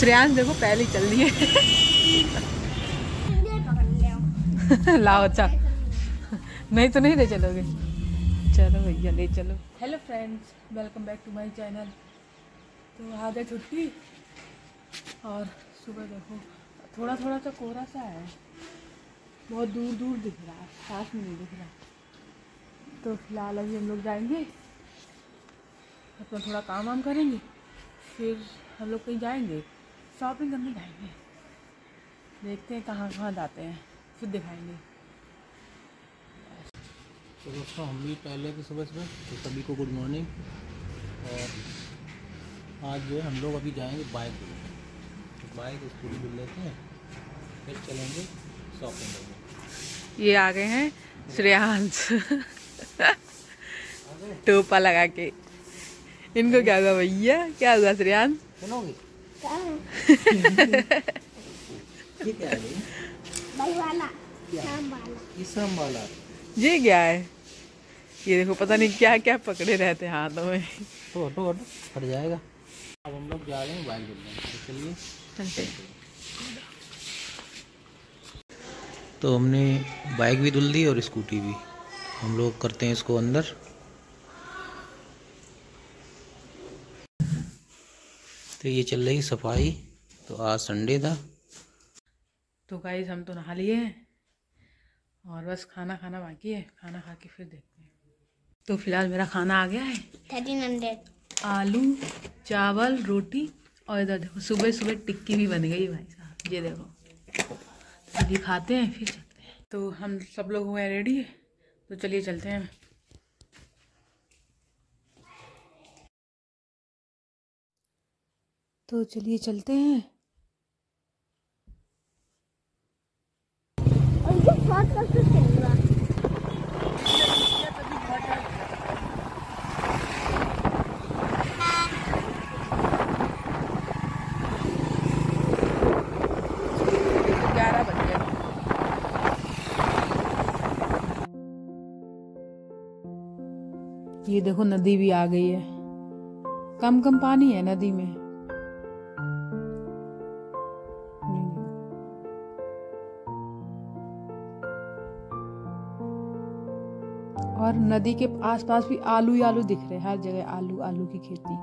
श्रेयांश देखो पहले चल दिए। लाओ अच्छा, नहीं तो नहीं ले चलोगे। चलो भैया ले चलो। Hello friends, welcome back to my channel. तो आज है छुट्टी और सुबह देखो थोड़ा थोड़ा सा कोहरा सा है, बहुत दूर दूर दिख रहा है, साफ नहीं दिख रहा। तो फिलहाल अभी हम लोग जाएंगे, अपना थोड़ा काम वाम करेंगे, फिर हम लोग कहीं जाएंगे, शॉपिंग करने जाएंगे। देखते हैं कहाँ कहाँ जाते हैं, फिर दिखाएंगे। तो दोस्तों हम भी पहले की सुबह सुबह तो सभी को गुड मॉर्निंग। और आज जो है हम लोग अभी जाएंगे बाइक स्कूटी मिल लेते हैं, फिर चलेंगे शॉपिंग करने। ये आ गए हैं श्रेयांश टोपा लगा के। इनको क्या हुआ भैया, क्या हुआ श्रेयांश? ये क्या है? ये देखो पता नहीं क्या क्या पकड़े रहते हैं हाथों में। तो फट जाएगा। अब हम लोग जा रहे हैं बाइक लेने, चलिए। तो हमने बाइक भी धुल दी और स्कूटी भी। हम लोग करते हैं इसको अंदर। तो ये चल रही सफाई। तो आज संडे था। तो गाइस हम तो नहा लिए हैं और बस खाना खाना बाकी है, खाना खा के फिर देखते हैं। तो फिलहाल मेरा खाना आ गया है, 1300 आलू चावल रोटी। और इधर देखो सुबह सुबह टिक्की भी बन गई भाई साहब, ये देखो। तो ये खाते हैं फिर चलते हैं। तो हम सब लोग हुए हैं रेडी, तो चलिए चलते हैं। तो चलिए चलते हैं। ये देखो नदी भी आ गई है, कम कम पानी है नदी में। और नदी के आसपास भी आलू ही आलू दिख रहे हैं, हर जगह आलू आलू की खेती।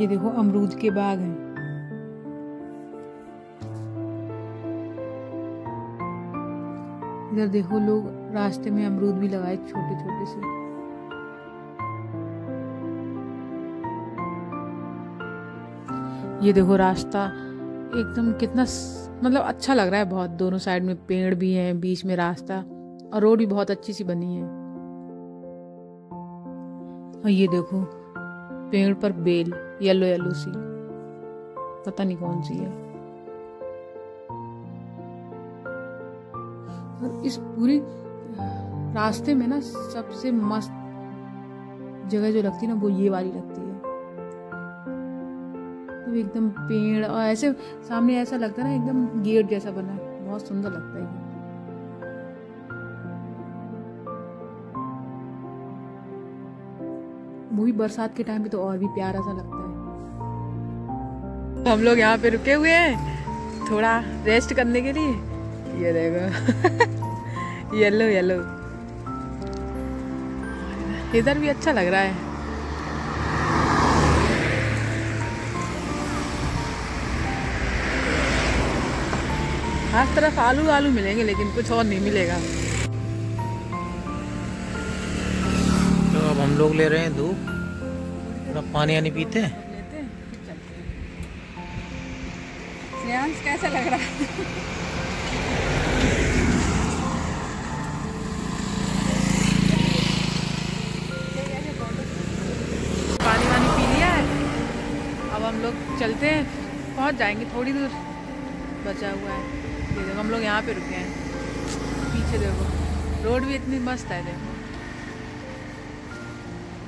ये देखो अमरूद के बाग हैं। इधर देखो लोग रास्ते में अमरूद भी लगाए छोटे छोटे से। ये देखो रास्ता एकदम कितना मतलब अच्छा लग रहा है बहुत। दोनों साइड में पेड़ भी हैं, बीच में रास्ता, और रोड भी बहुत अच्छी सी बनी है। और ये देखो पेड़ पर बेल येलो येलो सी, पता नहीं कौन सी है। और इस पूरी रास्ते में ना सबसे मस्त जगह जो लगती है ना, वो ये वाली लगती है। तो एकदम पेड़ और ऐसे सामने ऐसा लगता है ना, एकदम गेट जैसा बना है, बहुत सुंदर लगता है। मूवी बरसात के टाइम पे तो और भी प्यारा सा लगता है। हम लोग यहाँ पे रुके हुए हैं थोड़ा रेस्ट करने के लिए। ये देखो येलो येलो, इधर भी अच्छा लग रहा है। हर तरफ आलू आलू मिलेंगे, लेकिन कुछ और नहीं मिलेगा। हम लोग ले रहे हैं धूप, थोड़ा पानी यानी पीते हैं। श्रेयांश कैसा लग रहा है? पानी वानी पी लिया है, अब हम लोग चलते हैं, पहुंच जाएंगे। थोड़ी दूर बचा हुआ है। ये देखो हम लोग यहाँ पे रुके हैं। अच्छे देखो, रोड भी इतनी मस्त है देखो।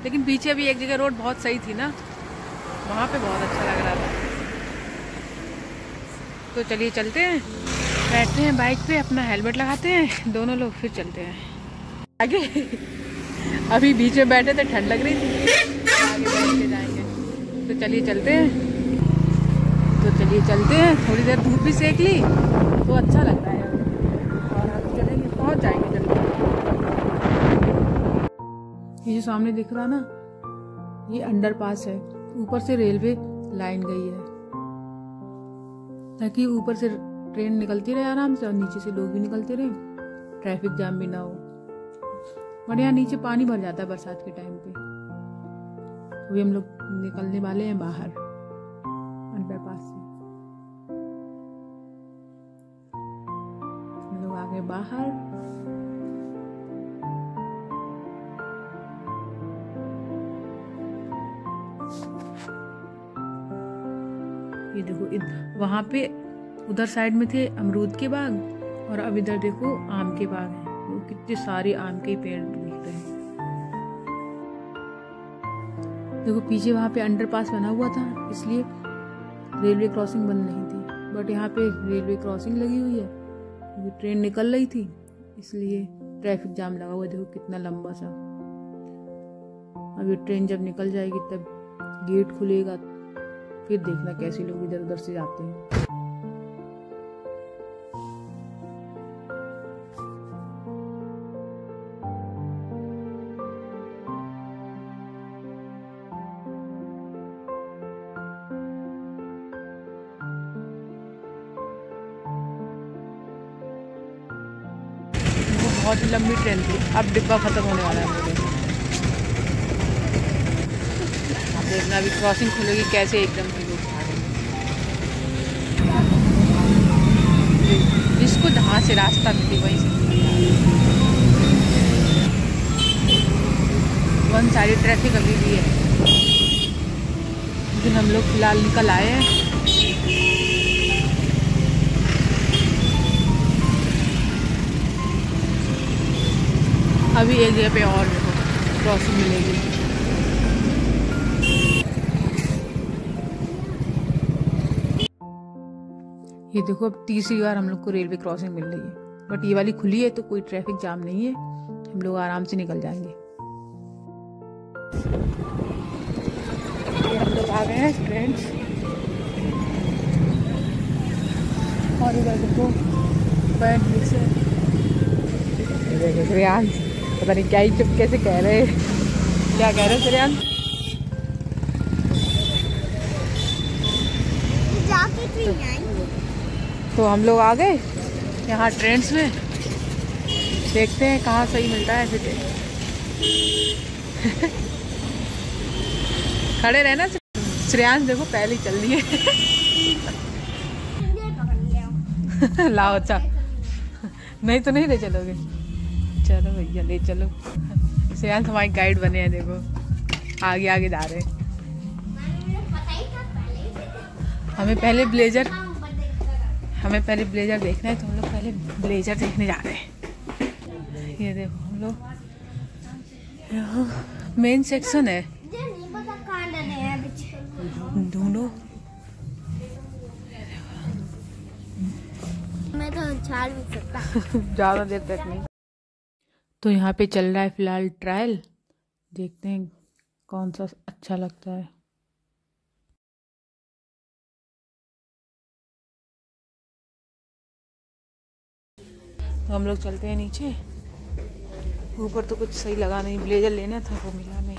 लेकिन पीछे भी एक जगह रोड बहुत सही थी ना, वहाँ पे बहुत अच्छा लग रहा था। तो चलिए चलते हैं, बैठते हैं बाइक पे, अपना हेलमेट लगाते हैं दोनों लोग, फिर चलते हैं आगे। अभी बीच में बैठे थे, ठंड लग रही थी, आगे बैठ के जाएंगे। तो चलिए चलते हैं, थोड़ी देर धूप भी सेक ली तो अच्छा लगता है, और हम चलेंगे, पहुँच जाएंगे जल्दी। ये जो सामने दिख रहा ना, ये अंडरपास है, ऊपर से रेलवे लाइन गई है ताकि ऊपर से ट्रेन निकलती रहे आराम से और नीचे से लोग भी निकलते रहे, ट्रैफिक जाम भी ना हो। और यहाँ नीचे पानी भर जाता है बरसात के टाइम पे। अभी हम लोग निकलने वाले हैं बाहर अंडरपास से। हम लोग आ गए बाहर। ये देखो वहाँ पे उधर साइड में थे अमरूद के बाग, और अब इधर देखो आम के बाग हैं। वो कितने सारे आम के पेड़ दिख रहे हैं। देखो पीछे वहाँ पे अंडरपास बना हुआ था, इसलिए रेलवे क्रॉसिंग बंद नहीं थी, बट यहाँ पे रेलवे क्रॉसिंग लगी हुई है क्योंकि ट्रेन निकल रही थी, इसलिए ट्रैफिक जाम लगा हुआ। देखो कितना लंबा सा। अब ये ट्रेन जब निकल जाएगी तब गेट खुलेगा, फिर देखना कैसे लोग इधर उधर से जाते हैं। बहुत ही लंबी ट्रेन थी, अब डिब्बा खत्म होने वाला है। देखना अभी क्रॉसिंग खुलेगी कैसे एकदम से लोग आ गए। जिसको जहाँ से रास्ता मिले वहीं से। वन सारी ट्रैफिक अभी भी है, लेकिन हम लोग फिलहाल निकल आए हैं। अभी एक जगह पे और क्रॉसिंग मिलेगी। ये देखो अब तीसरी बार हम लोग को रेलवे क्रॉसिंग मिल रही है, बट ये वाली खुली है तो कोई ट्रैफिक जाम नहीं है, हम लोग आराम से निकल जाएंगे। ये हम लोग आ गए हैं फ्रेंड्स, और इधर देखो बैठ से श्रेयांश पता नहीं क्या ही चुप कैसे कह रहे हैं, क्या कह रहे हैं श्रेयांश? तो हम लोग आ गए यहाँ ट्रेंड्स में, देखते हैं कहाँ सही मिलता है फिर। खड़े रहना श्रेयांश, देखो पहले चल दिए। लाओ अच्छा, नहीं तो नहीं ले चलोगे। चलो भैया ले चलो, श्रेयांश हमारे गाइड बने हैं। देखो आगे आगे जा रहे हैं। हमें पहले ब्लेजर देखना है, तो हम लोग पहले ब्लेजर देखने जा रहे हैं। ये देखो हम लोग यहाँ मेन सेक्शन है, ढूंढो। मैं तो झाड़ भी सकता ज़्यादा देर तक नहीं। तो यहाँ पे चल रहा है फिलहाल ट्रायल, देखते हैं कौन सा अच्छा लगता है। तो हम लोग चलते हैं नीचे। ऊपर तो कुछ सही लगा नहीं, ब्लेजर लेना था वो मिला नहीं।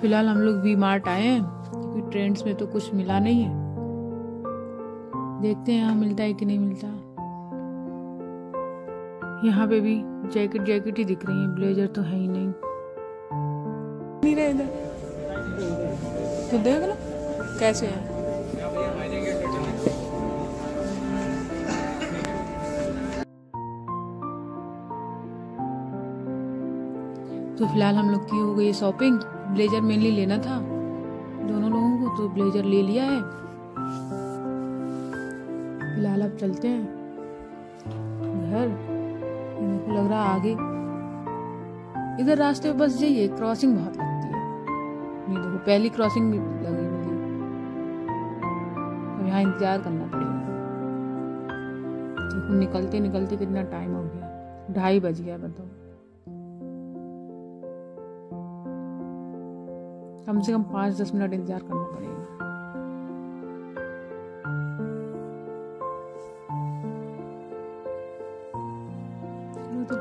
फिलहाल हम लोग वी मार्ट आए हैं क्योंकि ट्रेंड्स में तो कुछ मिला नहीं है, देखते हैं यहाँ मिलता है कि नहीं मिलता। यहाँ पे भी जैकेट ही दिख रही है, ब्लेजर तो है ही नहीं इधर। तो देख लो कैसे है। तो फिलहाल हम लोग की हो गई शॉपिंग। ब्लेजर मेनली लेना था दोनों लोगों को, तो ब्लेजर ले लिया है। फिलहाल अब चलते हैं घर। मेरे को लग रहा आगे इधर रास्ते में बस जाइए, क्रॉसिंग बहुत लगती है। नहीं देखो पहली क्रॉसिंग भी लगी मुझे, अब यहाँ इंतजार करना पड़ेगा। देखो निकलते निकलते कितना टाइम हो गया, 2:30 बज गया। बताओ कम से कम 5-10 मिनट इंतजार करना पड़ेगा।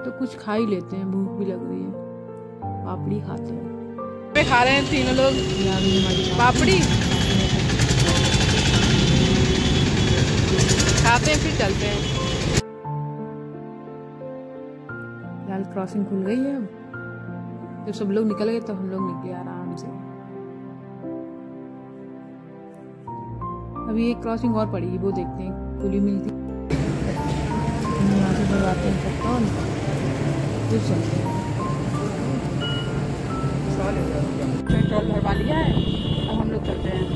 तो कुछ खा ही लेते हैं, भूख भी लग रही है। पापड़ी खाते हैं, खा रहे हैं तीनों लोग पापड़ी खाते हैं, फिर चलते हैं। फिलहाल क्रॉसिंग खुल गई है। अब जब सब लोग निकल गए तो हम लोग निकले आराम से। अभी एक क्रॉसिंग और पड़ी है, वो देखते हैं खुली मिलती। यहाँ से लगाते हैं चट्टान, पेट्रोल भरवा लिया है, अब हम लोग चलते हैं।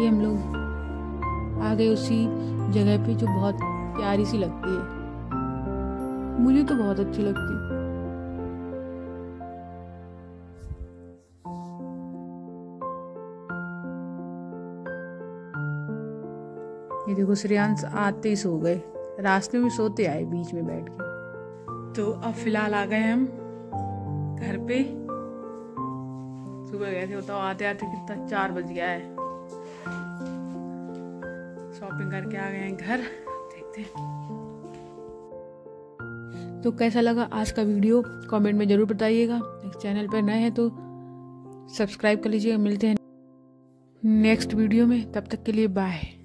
ये हम लोग आ गए उसी जगह पे जो बहुत प्यारी सी लगती है, मुझे तो बहुत अच्छी लगती है। ये देखो श्रेयांश आते ही सो गए, रास्ते में सोते आए बीच में बैठ के। तो अब फिलहाल आ गए हम घर पे। सुबह गए थे, बताओ आते आते कितना 4 बज गया है। शॉपिंग करके आ गए हैं घर, देखते हैं। तो कैसा लगा आज का वीडियो कमेंट में जरूर बताइएगा। चैनल पर नए हैं तो सब्सक्राइब कर लीजिएगा। मिलते हैं नेक्स्ट वीडियो में, तब तक के लिए बाय।